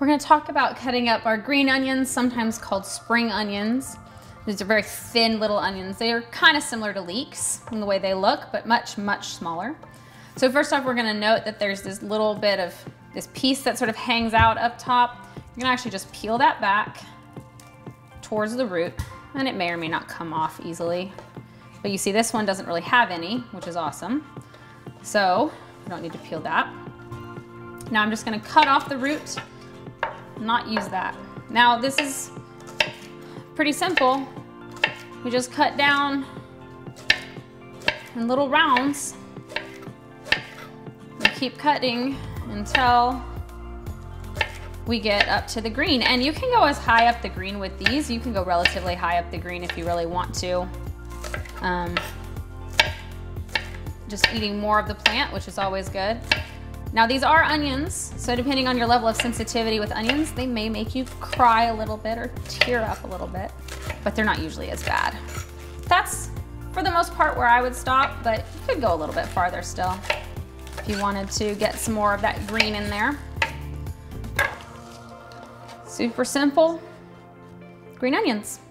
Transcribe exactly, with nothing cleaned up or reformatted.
We're gonna talk about cutting up our green onions, sometimes called spring onions. These are very thin little onions. They are kind of similar to leeks in the way they look, but much, much smaller. So first off, we're gonna note that there's this little bit of this piece that sort of hangs out up top. You're gonna actually just peel that back towards the root, and it may or may not come off easily. But you see this one doesn't really have any, which is awesome. So you don't need to peel that. Now I'm just gonna cut off the root, not use that. Now this is pretty simple. We just cut down in little rounds. We keep cutting until we get up to the green. And you can go as high up the green with these. You can go relatively high up the green if you really want to. Um, just eating more of the plant, which is always good. Now these are onions, so depending on your level of sensitivity with onions, they may make you cry a little bit or tear up a little bit, but they're not usually as bad. That's, for the most part, where I would stop, but you could go a little bit farther still if you wanted to get some more of that green in there. Super simple, green onions.